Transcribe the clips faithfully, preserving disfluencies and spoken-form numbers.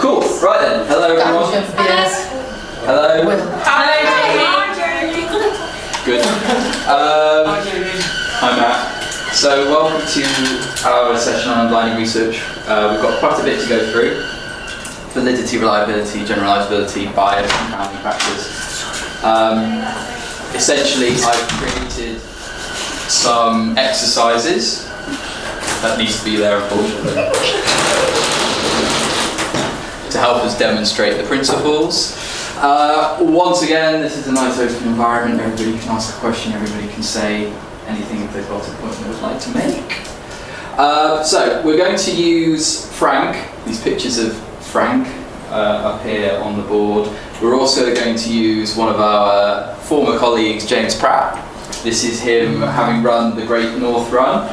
Cool, right then. Hello everyone. Yes. Hello. Hi. Good. Um, hi Matt. So welcome to our session on blinding research. Uh, we've got quite a bit to go through. Validity, reliability, generalisability, bias, confounding factors. Um, essentially I've created some exercises. That needs to be there unfortunately. To help us demonstrate the principles. Uh, once again, this is a nice open environment. Everybody can ask a question, everybody can say anything if they've got a point they would like to make. Uh, so, we're going to use Frank, these pictures of Frank uh, up here on the board. We're also going to use one of our former colleagues, James Pratt. This is him having run the Great North Run.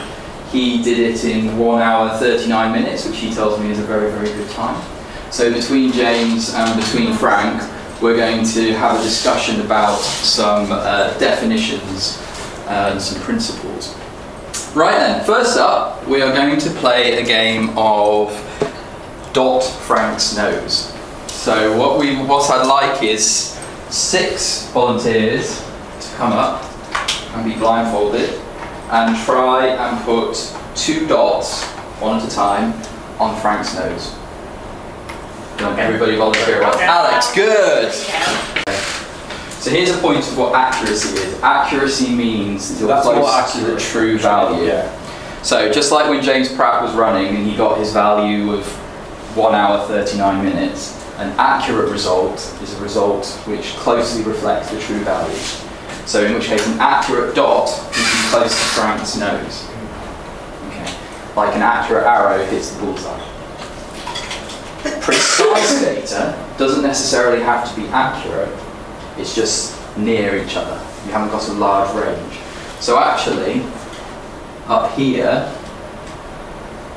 He did it in one hour and thirty-nine minutes, which he tells me is a very, very good time. So between James and between Frank, we're going to have a discussion about some uh, definitions and some principles. Right then, first up, we are going to play a game of Dot Frank's Nose. So what we, what I'd like is six volunteers to come up and be blindfolded and try and put two dots, one at a time, on Frank's nose. Okay. Everybody volunteer once. Okay. Alex, good! Okay. So here's a point of what accuracy is. Accuracy means you're close to the true value. Yeah. So just like when James Pratt was running and he got his value of one hour thirty-nine minutes, an accurate result is a result which closely reflects the true value. So in which case an accurate dot would be close to Frank's nose. Okay. Like an accurate arrow hits the bullseye. Precise data doesn't necessarily have to be accurate, it's just near each other. You haven't got a large range. So actually, up here,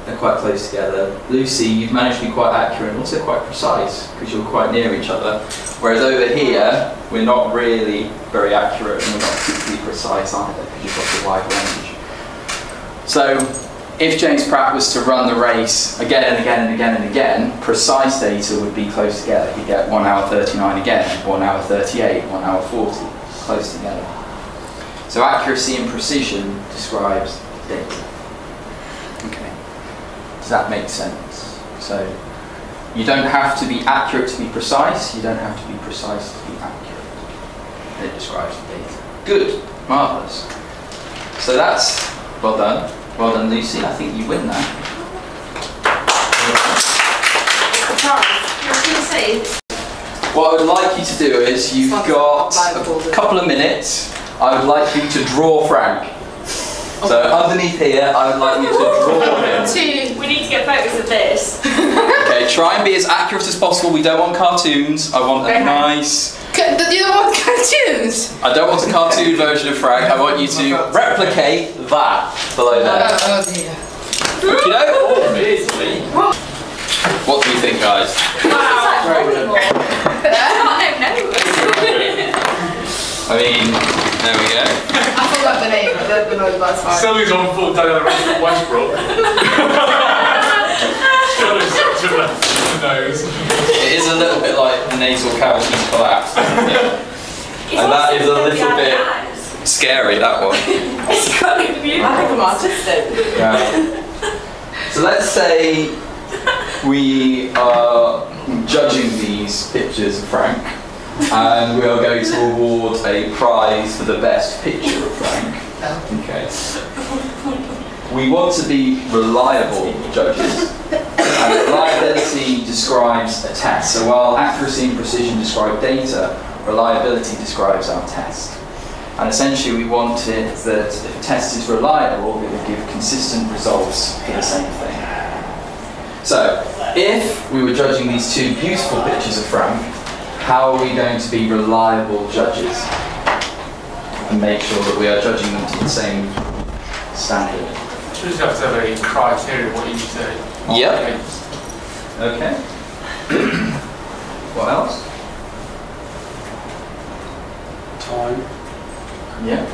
they're quite close together. Lucy, you've managed to be quite accurate and also quite precise, because you're quite near each other. Whereas over here, we're not really very accurate and we're not particularly precise either, because you've got a wide range. So, if James Pratt was to run the race again and again and again and again, precise data would be close together. He'd get one hour thirty-nine again, one hour thirty-eight, one hour forty, close together. So accuracy and precision describes data. Okay. Does that make sense? So you don't have to be accurate to be precise, you don't have to be precise to be accurate. It describes data. Good. Marvellous. So that's, well done. Well done, Lucy. I think you win that. What I would like you to do is, you've got a couple of minutes. I would like you to draw Frank. So underneath here, I would like you to draw him. We need to get photos of this. Okay, try and be as accurate as possible. We don't want cartoons. I want a nice... You don't want cartoons? I don't want a cartoon version of Frank. I want you to replicate that below there. Oh, oh dear. You know? What do you think, guys? Wow. I mean, there we go. I forgot the name. I don't know that's fine. Sally's on full down the road from Westbrook. It is a little bit like the nasal cavities collapse, isn't it? And that is a little bit scary, that one. It's got to be beautiful. I think I'm artistic. Yeah. So let's say we are judging these pictures of Frank, and we are going to award a prize for the best picture of Frank. Okay. We want to be reliable judges. And reliability describes a test. So while accuracy and precision describe data, reliability describes our test. And essentially we want it that if a test is reliable, it would give consistent results for the same thing. So if we were judging these two beautiful pictures of Frank, how are we going to be reliable judges and make sure that we are judging them to the same standard? You just have to have a criteria what you say. Yep. Okay. What else? Time. Yeah.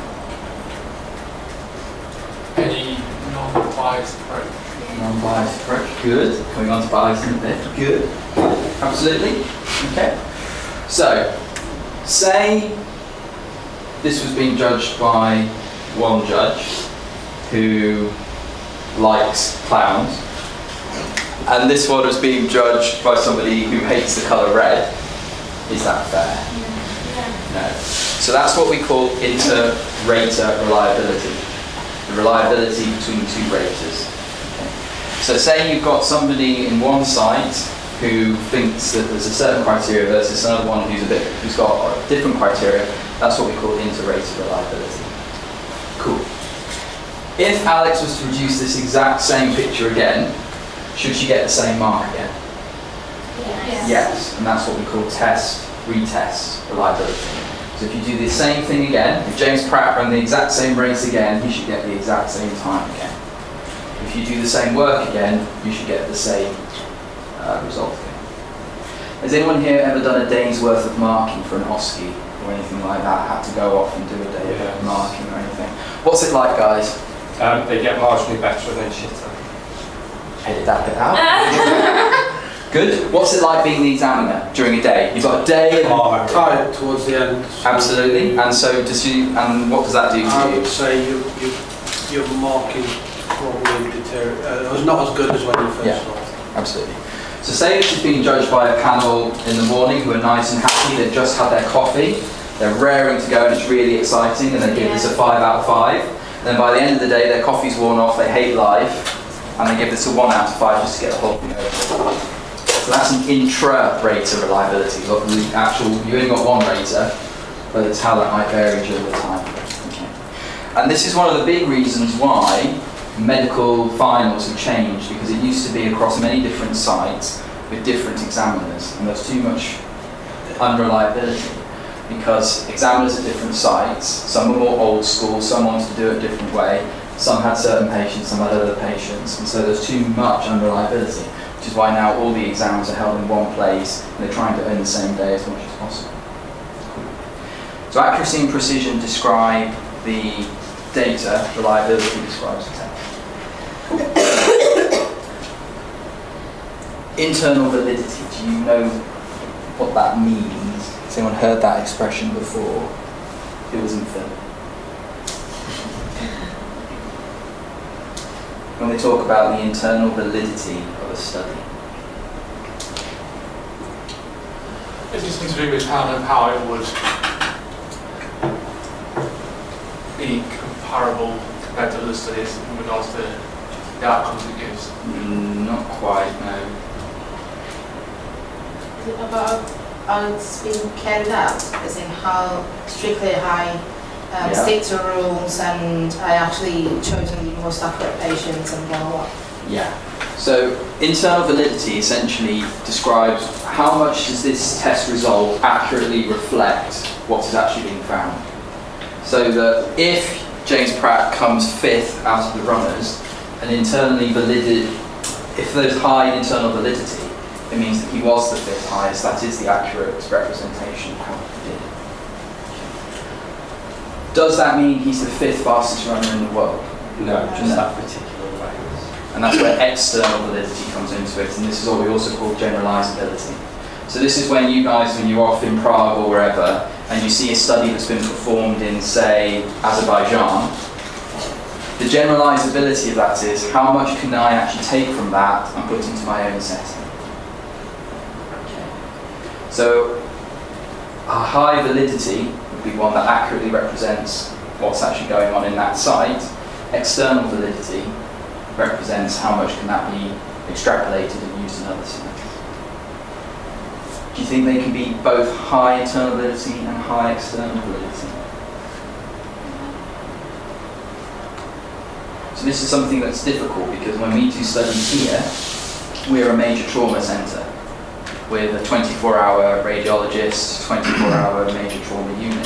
Any non-biased approach. Non-biased approach. Good. Coming on to bias in a bit. Good. Absolutely? Okay. So, say this was being judged by one judge who likes clowns, and this one was being judged by somebody who hates the colour red. Is that fair? No. No. So that's what we call inter-rater reliability. The reliability between two raters. Okay. So say you've got somebody in one site who thinks that there's a certain criteria versus another one who's a bit who's got a different criteria. That's what we call inter-rater reliability. Cool. If Alex was to produce this exact same picture again, should she get the same mark again? Yes. Yes, and that's what we call test, retest reliability. So if you do the same thing again, if James Pratt ran the exact same race again, he should get the exact same time again. If you do the same work again, you should get the same uh, result again. Has anyone here ever done a day's worth of marking for an O S C E or anything like that? Had to go off and do a day yes. of marking or anything? What's it like, guys? Um, they get marginally better than shitter. Edit that bit out. Good. What's it like being the examiner during a day? You've got a day and oh, tired towards the end. Absolutely. And so does you and what does that do to I you? I would say you, you, your marking probably deteriorated. Uh, it was not as good as when you first yeah, started. Absolutely. So say this is being judged by a panel in the morning who are nice and happy, they've just had their coffee, they're raring to go and it's really exciting and they give yeah. this a five out of five. And then by the end of the day their coffee's worn off, they hate life, and they give this a one out of five just to get the whole thing over. So that's an intra-rater reliability. Not the actual, you only got one rater, but it's how that might vary during the time. Okay. And this is one of the big reasons why medical finals have changed, because it used to be across many different sites with different examiners, and there's too much unreliability because examiners at different sites, some were more old school, some wanted to do it a different way, some had certain patients, some had other patients, and so there's too much unreliability, which is why now all the exams are held in one place and they're trying to earn the same day as much as possible. So accuracy and precision describe the data, reliability describes the text. Internal validity, do you know what that means? Has anyone heard that expression before? It wasn't Phil. When they talk about the internal validity of a study. It's just to do with how, how it would be comparable compared to other studies in regards to the outcomes it gives. Mm, not quite, no. About how it's been carried out, as in how strictly high. Um, yeah. Stick to rules, and I actually chosen the most accurate patients and blah blah blah. Yeah. So internal validity essentially describes how much does this test result accurately reflect what is actually being found. So that if James Pratt comes fifth out of the runners, an internally valid, if there's high internal validity, it means that he was the fifth highest. That is the accurate representation of how he did. Does that mean he's the fifth fastest runner in the world? No, just no. that particular way. And that's where external validity comes into it, and this is what we also call generalizability. So this is when you guys, when you're off in Prague or wherever, and you see a study that's been performed in, say, Azerbaijan, the generalizability of that is, how much can I actually take from that and put into my own setting? Okay. So, a high validity be one that accurately represents what's actually going on in that site. External validity represents how much can that be extrapolated and used in other sites. Do you think they can be both high internal validity and high external validity? So this is something that's difficult because when we do studies here, we're a major trauma centre with a twenty-four hour radiologist, twenty-four hour major trauma unit,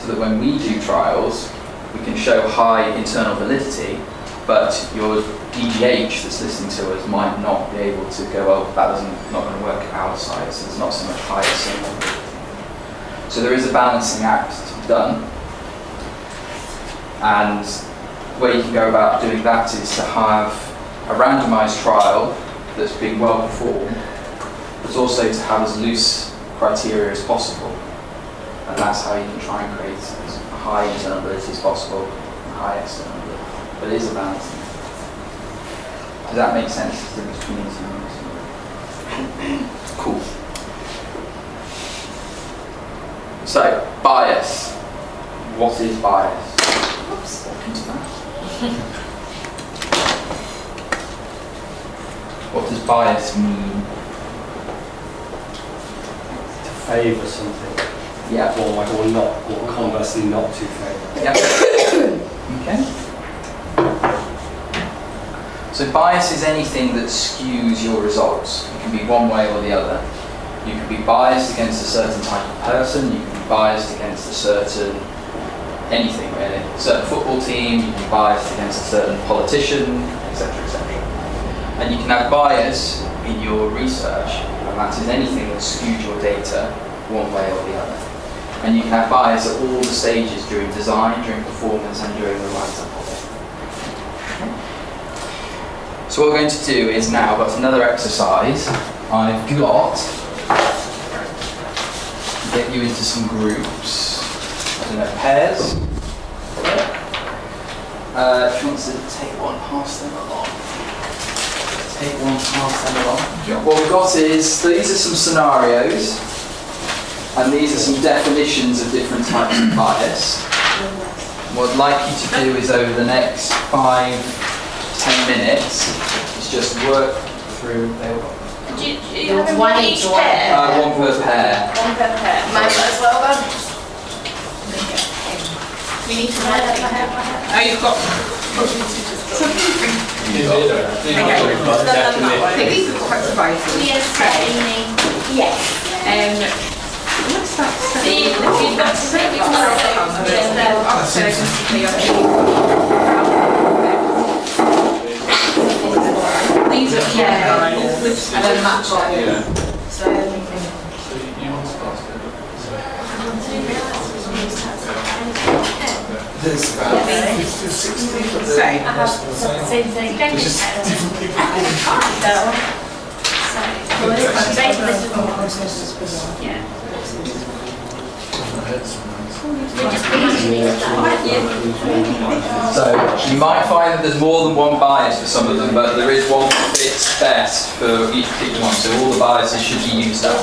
so that when we do trials, we can show high internal validity, but your D G H that's listening to us might not be able to go, well, that doesn't, not going to work outside, so there's not so much high external validity. So there is a balancing act to be done, and the way you can go about doing that is to have a randomised trial that's been well performed, is also to have as loose criteria as possible. And that's how you can try and create as high internalability as possible and high externalability. But it is a balance. Does that make sense? Is the difference between internal? Cool. So, bias. What is bias? Oops, what can do that? What does bias mean? To favour something. Yeah. Or, like, or not, or conversely not to favour. Yeah. Okay. So bias is anything that skews your results. It can be one way or the other. You can be biased against a certain type of person, you can be biased against a certain anything really. A certain football team, you can be biased against a certain politician, et cetera, et cetera. And you can have bias in your research, and that is anything that skews your data one way or the other. And you can have bias at all the stages during design, during performance, and during the write-up of it. Okay. So what we're going to do is now, that's another exercise. I've got to get you into some groups. I don't know, pairs. Uh, if you want to take one, pass them along. Take one, pass them along. Yeah. What we've got is, these are some scenarios. And these are some definitions of different types of bias. What I'd like you to do is over the next five, ten minutes, is just work through. Do you, do you have one each pair? Uh, one per pair. One per pair. Mine as well then? We need to write that pair. Oh, you've got. You okay. These are quite surprising. Yes. Yes. Um, See, the feedback is really clear. There's the uncertainty of the These are, yeah, and then match on it. So, you want to pass it? So, I have the same thing. So, yeah. So, you might find that there's more than one bias for some of them, but there is one that fits best for each particular one, so all the biases should be used up.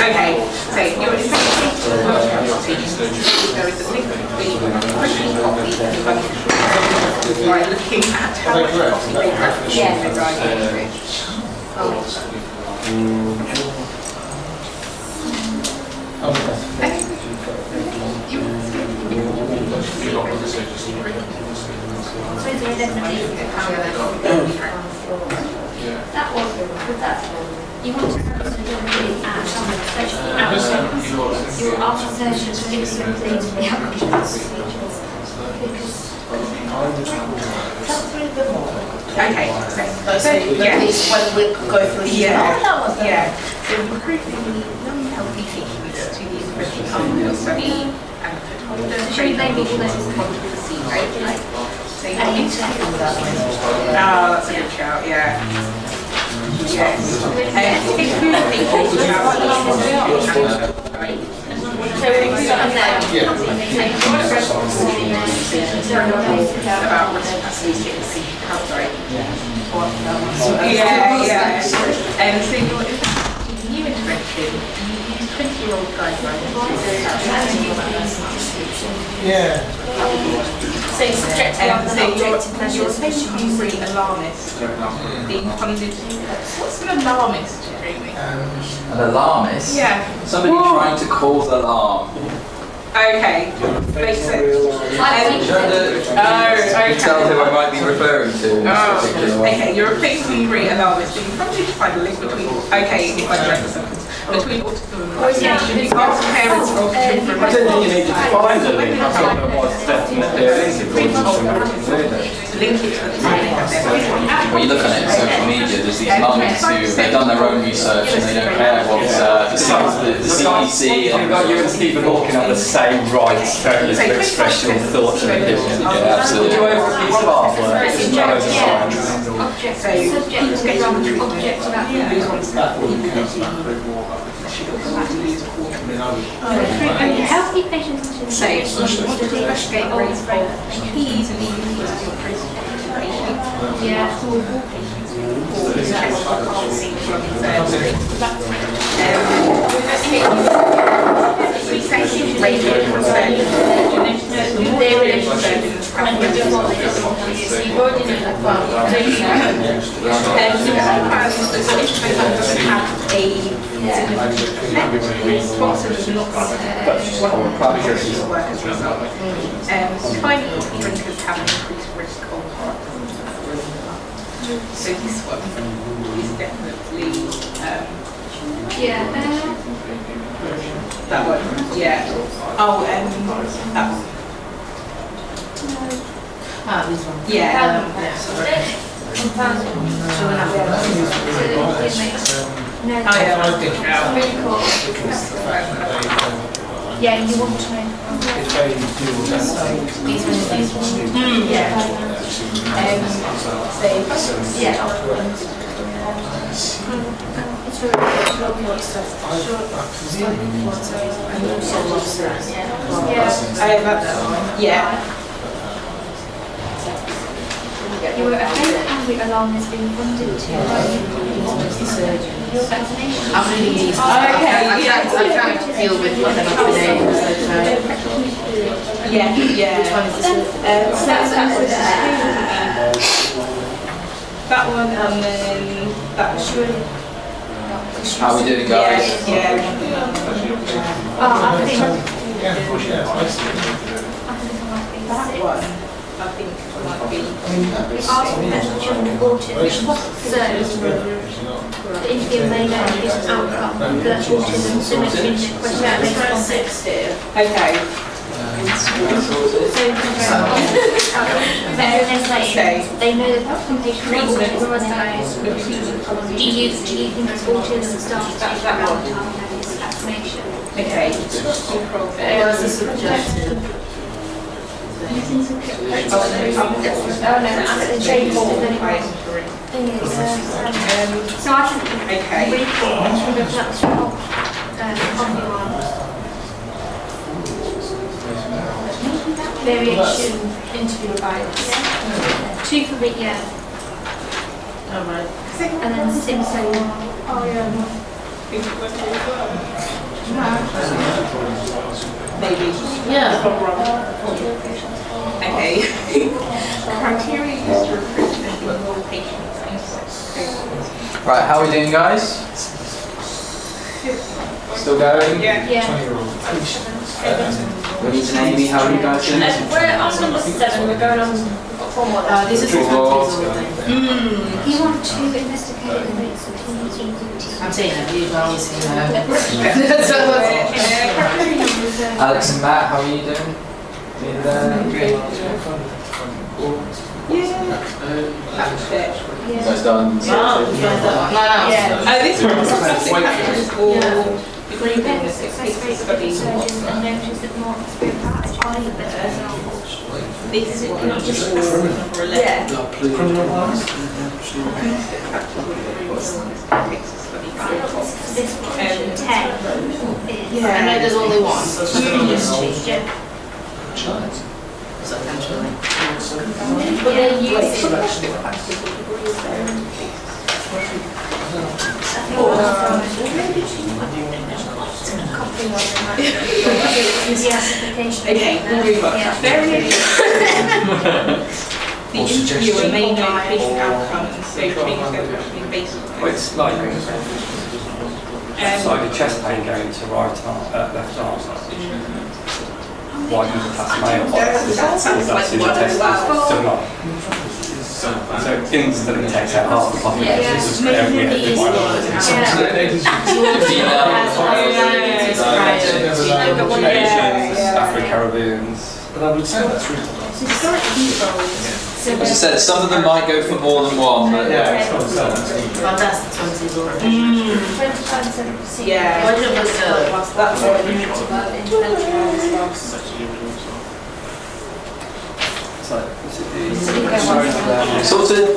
Okay, so you're right, looking at how much coffee they have. Yeah. Okay. So yeah, when we go through the yeah, yeah. Yeah, yeah. twenty-year-old guidelines. Yeah. So subjective um, so objective measures should be really alarmist. Being funded. What's an alarmist, Jamie? An alarmist? Yeah. Somebody Whoa. trying to cause alarm. Okay. Makes sense. Oh, okay. You tell who I might be referring to. Oh. Okay, you're replacing really alarmist, but you probably find a link between. Okay, if I read the sentence. Between autism and vaccination, you ask parents or children. I don't think you need to define the link. I don't know what's definitely a link. When you look on it in social media, there's these mums who they've done their own research and they don't care what uh, the C D C and you and Stephen Hawking have the same rights to express your thoughts and opinions. Yeah, absolutely. What about? Object, so subject, subject, object, healthy patients should say, should and we do what they don't want to see. You've already done that well. So you doesn't have a significant response and does not want to see work as a result. Kind of drinkers have an increased risk of heart disease. So this one is definitely... Um, yeah. That one, yeah. Oh, and that one. Ah, this one. Yeah. Um, yeah, sorry. I don't think it's really cool. Yeah, you want to know. These ones, these ones. Yeah. Um, yeah. It's really good stuff. Yeah. Yeah. You were apparently alarm has been funded to your vaccination. I'm really easy. Oh, okay. I'm trying, I'm trying to deal with what they're not doing. Yeah, yeah. Which one is this? Um, so that's that one. That one and then that one. How are we doing, guys? Yeah. yeah. Oh, I think. I think that one. I think it might be. We asked whether children aborted, which wasn't concerned. The interview may know this outcome, that autism symmetry question out this one. Okay. So they know the complication of autism. Do you think autism starts at that one time and it's vaccination? Okay. Or is this a suggestion? Oh, no, so I should okay. Read the reflection of um, variation interview bias. Yeah. Two for me, yeah. Oh, right. And then Simpson. Oh, yeah. Maybe. Yeah. Okay. Criteria used to recruitment with all patients and sex. Right, how are we doing, guys? Still going? Yeah. yeah. twenty year old um, we need to name me, how are you guys doing? Um, we're on number seven, we're going on four more. Uh, this is the mm. You want to investigate the rates of T V T? I'm saying that you guys know. Alex and Matt, how are you doing? And then yeah. That's it. Yeah. That's done. No, no, yeah. Oh, this one was fantastic. All the green benefits, success rate surgeons and notice that more experienced either. This is not just for eleven. Criminal laws. This one, ten. I know there's only one, so it's just going to child. So but they're using the interviewer may know patient outcome and so treatment is based on this. It's like a chest pain going to right arm, uh, left arm. Why do you pass my own box? That's the test still not. So instantly takes out half the population. It's just every every one of them. Asians, Afro-Caribbeans. But I would say that's really nice. As I said, some of them might go for more than one, but yeah. Well, that's the twenties already. twenty-five percent yeah. Why don't we still? That's what we need to work in. site. Sort of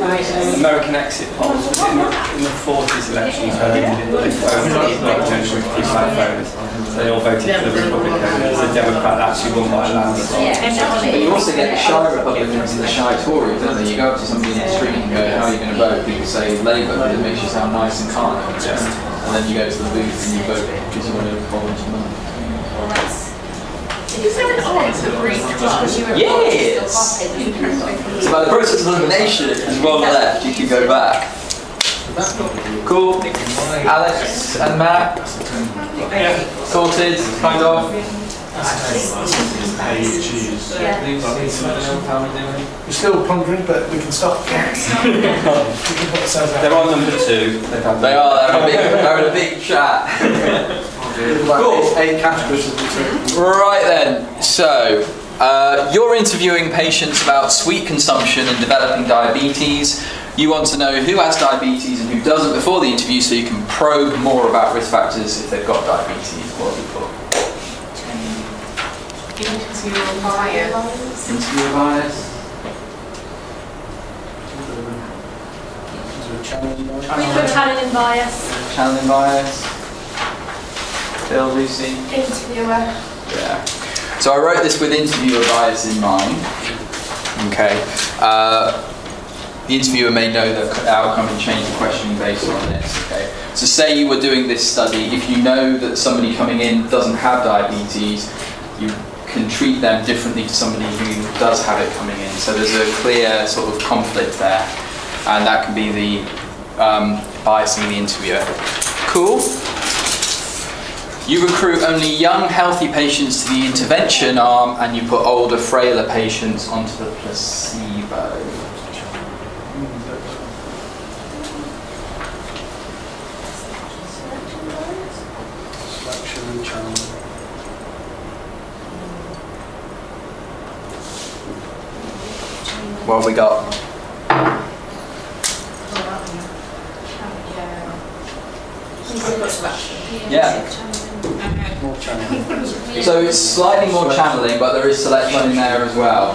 American exit polls in the, in the forties elections where they did they voted for they all voted for the Republican. The Democrat actually won by a landslide. But you also get the shy Republicans and the shy Tories, don't they? You go up to somebody in the street and go, "How are you going to vote?" People say Labour, but it makes you sound nice and calm. Yeah. And then you go to the booth and you vote because you want to volunteer your money. Did you say that it's a Greek club? Yes! So by the process of elimination, if there's one left, you can go back. Cool. Alex and Matt? Yeah. Sorted, kind of. We're still pondering, but we can stop. They're on number two. They are, they're in a big, they're in a big chat. Cool. Right then, so uh, you're interviewing patients about sweet consumption and developing diabetes. You want to know who has diabetes and who doesn't before the interview so you can probe more about risk factors if they've got diabetes. What do you call it? Interviewer bias. Interviewer bias. Channeling bias. Channeling bias. Channeling bias. Bill, Lucy? Interviewer. Yeah. So I wrote this with interviewer bias in mind. Okay. Uh, the interviewer may know the outcome and change the question based on this. Okay. So say you were doing this study, if you know that somebody coming in doesn't have diabetes, you can treat them differently to somebody who does have it coming in. So there's a clear sort of conflict there. And that can be the um, biasing the interviewer. Cool. You recruit only young, healthy patients to the intervention arm, and you put older, frailer patients onto the placebo. Selection and channeling. What have we got? Yeah. So it's slightly more channeling, but there is selection in there as well.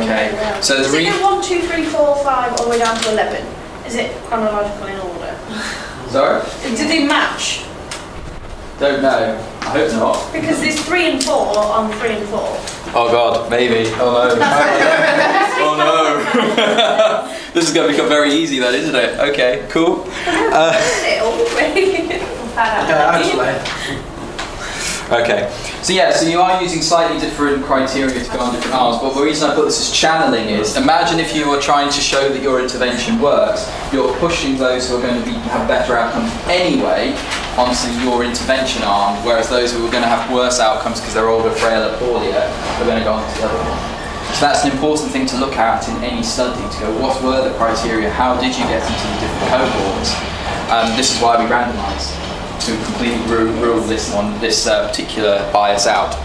Okay. So the is it one, two, three, four, five, all the way down to eleven? Is it chronological in order? Sorry? Do they match? Don't know. I hope not. Because there's three and four on three and four. Oh God, maybe. Oh no. Oh no. This is going to become very easy then, isn't it? Okay. Cool. Uh, it all the way. Okay, so yeah, so you are using slightly different criteria to go on different arms, but the reason I put this as channeling is, imagine if you were trying to show that your intervention works, you're pushing those who are going to be, have better outcomes anyway onto your intervention arm, whereas those who are going to have worse outcomes because they're older, frailer, poorer, are going to go on to the other one. So that's an important thing to look at in any study, to go, what were the criteria, how did you get into the different cohorts, and um, this is why we randomised. To completely rule this one, this uh, particular bias out.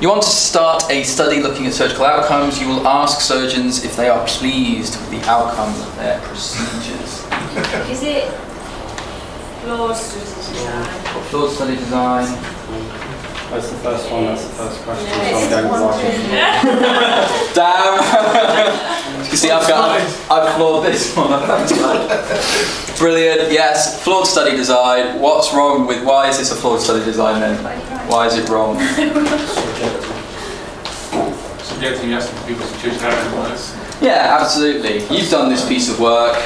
You want to start a study looking at surgical outcomes. You will ask surgeons if they are pleased with the outcomes of their procedures. Is it flawed study design? Flawed study design. That's the first one. That's the first question. No, so I'm going one, to damn. You see, I've got, I've flawed this one. Brilliant, yes, flawed study design. What's wrong with, why is this a flawed study design then? Why is it wrong? Subjecting asking people to choose how it works. Yeah, absolutely. You've done this piece of work,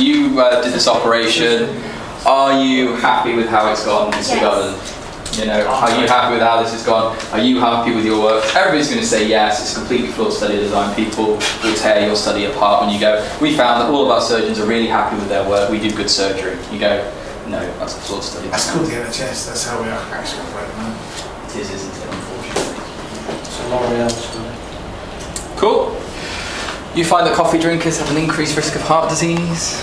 you uh, did this operation. Are you happy with how it's gone? Yes. Gone? You know, are you happy with how this has gone? Are you happy with your work? Everybody's going to say yes, it's completely flawed study design. People will tear your study apart when you go, we found that all of our surgeons are really happy with their work, we do good surgery. You go, no, that's a flawed study. That's called the N H S, that's how we are actually operating now. It is, isn't it, unfortunately. It's a lot of reality. Cool. You find that coffee drinkers have an increased risk of heart disease?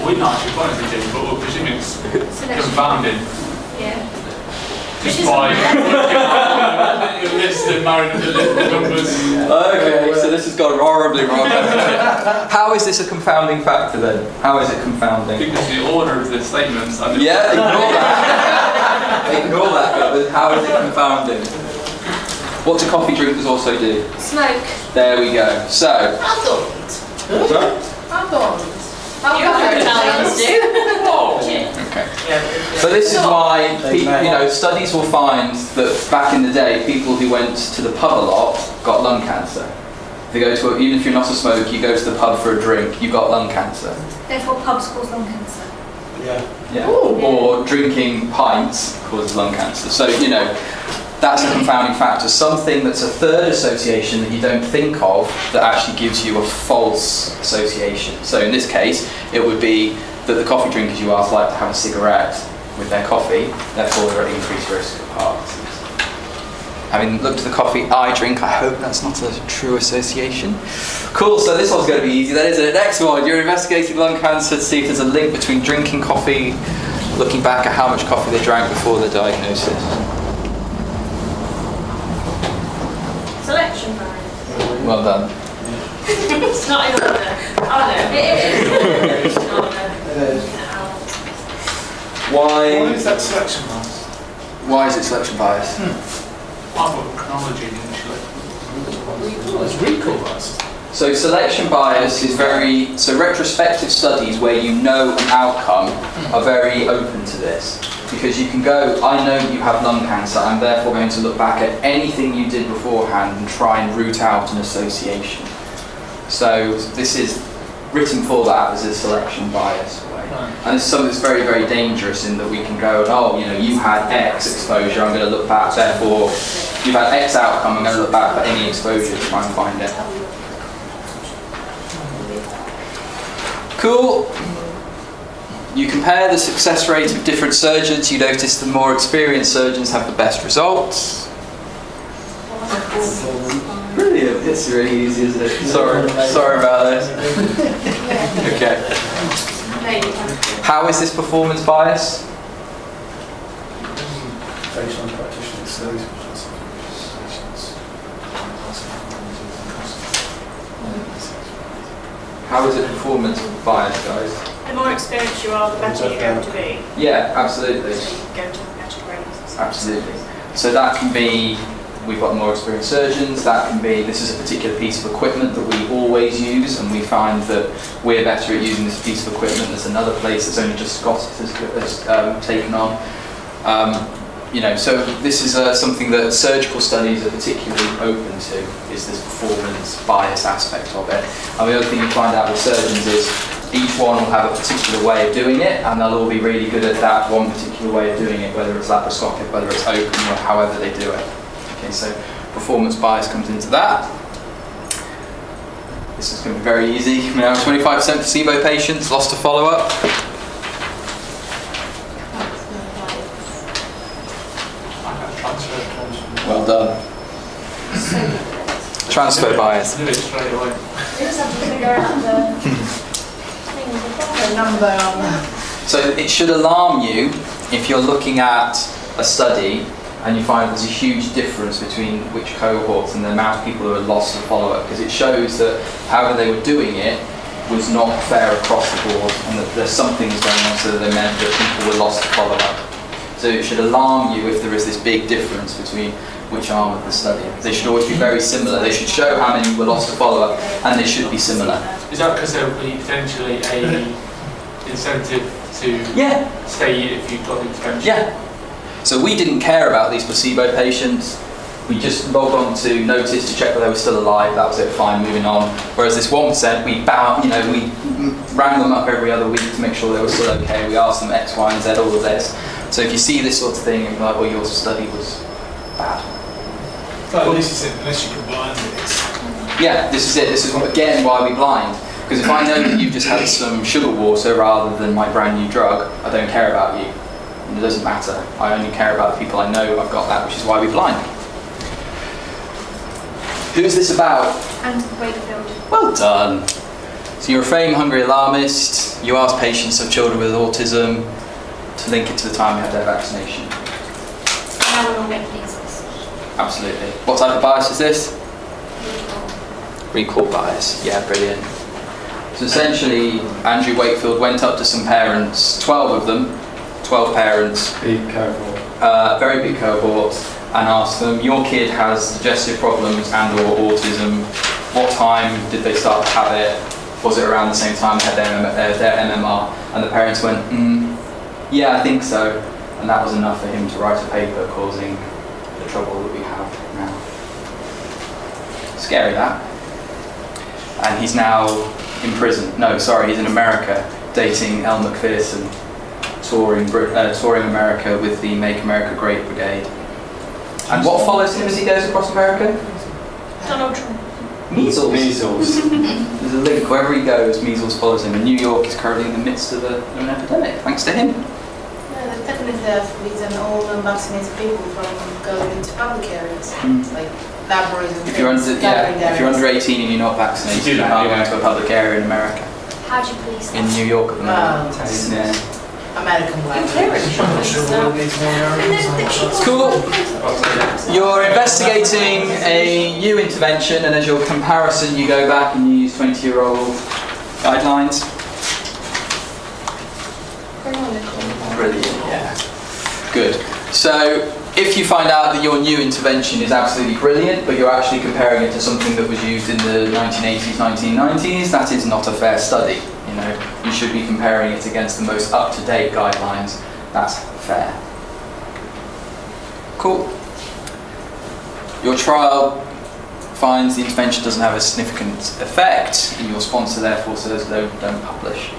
We're not actually quite as a but we're presuming it's confounded. Yeah. Just by your list and marrying the numbers. Okay, so this has gone horribly wrong. How is this a confounding factor then? How is it confounding? Because the order of the statements. I mean, yeah, ignore that. They can all back up, but how is it confounding? What do coffee drinkers also do? Smoke. There we go. So. I don't. Sorry? I don't. You have to balance, do. Okay. So this is why people, you know, studies will find that back in the day, people who went to the pub a lot got lung cancer. They go to a, even if you're not a smoker, you go to the pub for a drink, you got lung cancer. Therefore, pubs cause lung cancer. Yeah. Yeah. Ooh. Or drinking pints causes lung cancer. So you know, that's a confounding factor. Something that's a third association that you don't think of that actually gives you a false association. So in this case, it would be that the coffee drinkers you ask like to have a cigarette with their coffee, therefore they're at increased risk of heart disease. Having looked at the coffee I drink, I hope that's not a true association. Cool, so this one's going to be easy then, isn't it? Next one, you're investigating lung cancer to see if there's a link between drinking coffee, looking back at how much coffee they drank before their diagnosis. Selection bias. Well done. It's not in order. Oh no, it is. It's not in order. It is. Why is that selection bias? Why is it selection bias? Hmm. Chronology initially. Recall bias. So selection bias is very, so retrospective studies where you know an outcome are very open to this, because you can go, I know you have lung cancer, I'm therefore going to look back at anything you did beforehand and try and root out an association. So this is written for that as a selection bias. And it's something that's very, very dangerous in that we can go, oh, you know, you had X exposure, I'm going to look back, therefore, you've had X outcome, I'm going to look back for any exposure to try and find it. Cool. You compare the success rates of different surgeons, you notice the more experienced surgeons have the best results. Brilliant. It's really easy, isn't it? Sorry, sorry about this. Okay. How is this performance bias? Based on practitioners' service patients. How is it performance bias, guys? The more experienced you are, the better you're going to be. Yeah, absolutely. So you go to better grades. Absolutely. So that can be, we've got more experienced surgeons, that can be, this is a particular piece of equipment that we always use and we find that we're better at using this piece of equipment. There's another place that's only just got it, has um, taken on. Um, you know, so this is uh, something that surgical studies are particularly open to, is this performance bias aspect of it. And the other thing you find out with surgeons is each one will have a particular way of doing it and they'll all be really good at that one particular way of doing it, whether it's laparoscopic, whether it's open, or however they do it. Okay, so performance bias comes into that. This is going to be very easy. We now have twenty-five percent placebo patients lost to follow-up. Well done. Transfer bias. Do it straight away. You just have to figure out the things, the number on that. So it should alarm you if you're looking at a study and you find there's a huge difference between which cohorts and the amount of people who are lost to follow-up, because it shows that however they were doing it was not fair across the board and that there's some things going on, so that they meant that people were lost to follow-up. So it should alarm you if there is this big difference between which arm of the study. They should always be very similar. They should show how many were lost to follow-up and they should be similar. Is that because there would be potentially an incentive to yeah. stay if you've got the intervention? Yeah. So we didn't care about these placebo patients. We just logged on to notice to check whether they were still alive. That was it. Fine, moving on. Whereas this one percent, we bound, you know, we rang them up every other week to make sure they were still okay. We asked them X, Y, and Z, all of this. So if you see this sort of thing, you're like, well, your study was bad. But at least it's, unless you can blind it. Yeah, this is it. This is again why we blind. Because if I know that you've just had some sugar water rather than my brand new drug, I don't care about you. It doesn't matter. I only care about the people I know I've got that, which is why we blind. Who's this about? Andrew Wakefield. Well done. So you're a fame-hungry alarmist. You ask patients of children with autism to link it to the time they had their vaccination. Now we're all making excuses. Absolutely. What type of bias is this? Recall. Recall bias. Yeah, brilliant. So essentially, Andrew Wakefield went up to some parents, twelve of them, twelve parents. Big cohort. uh, very big cohorts, and asked them, your kid has digestive problems and or autism, what time did they start to have it, was it around the same time they had their, their M M R? And the parents went, mm, yeah, I think so. And that was enough for him to write a paper causing the trouble that we have now. Scary, that. And he's now in prison. No, sorry, he's in America, dating Elle McPherson, touring, uh, touring America with the Make America Great Brigade. And what follows him as he goes across America? Donald Trump. Measles. Measles. There's a link. Wherever he goes, measles follows him. And New York is currently in the midst of, a, of an epidemic, thanks to him. Yeah, they definitely have reason all unvaccinated people from going into public areas, mm. like laboratories and if you're under, yeah, areas. If you're under eighteen and you're not vaccinated, you, you can't go into a public area in America. How do you police that? In New York at the moment. Oh, yeah. American way. Cool. You're investigating a new intervention, and as your comparison, you go back and you use twenty-year-old guidelines. Brilliant. Yeah. Good. So, if you find out that your new intervention is absolutely brilliant, but you're actually comparing it to something that was used in the nineteen eighties, nineteen nineties, that is not a fair study. You know, you should be comparing it against the most up-to-date guidelines. That's fair. Cool. Your trial finds the intervention doesn't have a significant effect, and your sponsor therefore says no, don't publish.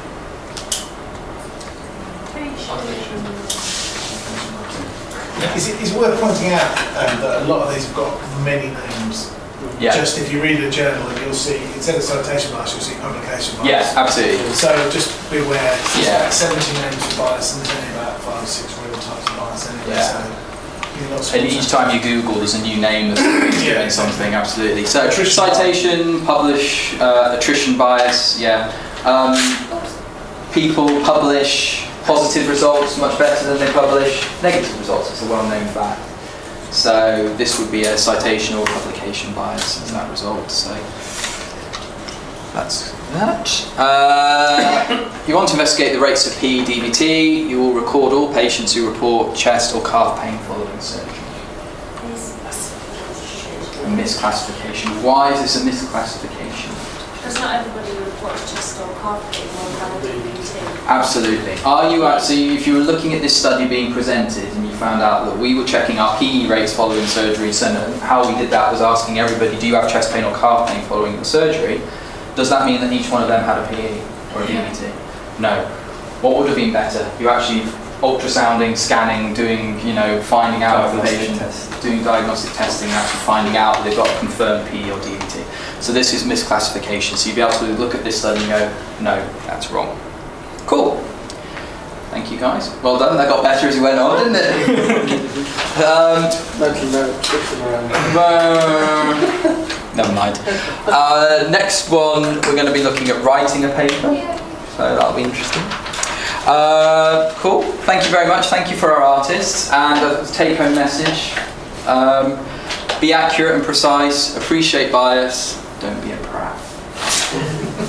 Is it is worth pointing out um, that a lot of these have got many names. Yeah. Just if you read a journal, and you'll see, instead of citation bias, you'll see publication bias. Yes, yeah, absolutely. So just beware, yeah. seventy names of bias, and there's only about five or six real types of bias anyway. Yeah. So you're not and each time you Google, there's a new name that's doing yeah. something, absolutely. So attrition citation, bias. publish, uh, attrition bias, yeah. Um, people publish positive results much better than they publish negative results, it's a well-known fact. So this would be a citation or publication bias as that result. So that's that. Uh, you want to investigate the rates of P E, D V T. You will record all patients who report chest or calf pain following surgery. A misclassification. Why is this a misclassification? Because not everybody reports chest or calf pain or have a D V T. Absolutely. Are you actually, if you were looking at this study being presented and you found out that we were checking our P E rates following surgery, so how we did that was asking everybody, do you have chest pain or calf pain following the surgery? Does that mean that each one of them had a P E or a D V T? Yeah. No. What would have been better? You're actually ultrasounding, scanning, doing, you know, finding out if the patient, test. doing diagnostic testing, and actually finding out that they've got a confirmed P E or D V T. So this is misclassification. So you'd be able to look at this study and go, no, that's wrong. Cool. Thank you guys. Well done. That got better as you went on, didn't it? um, uh, never mind. Uh, next one, we're going to be looking at writing a paper. So that'll be interesting. Uh, cool. Thank you very much. Thank you for our artists. And a take-home message. Um, be accurate and precise. Appreciate bias. Don't be a prat.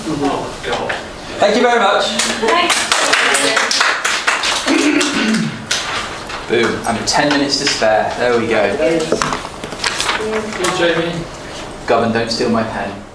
Oh, God. Thank you very much. Thanks. Boom. And ten minutes to spare. There we go. Good, Jamie. Gov, and don't steal my pen.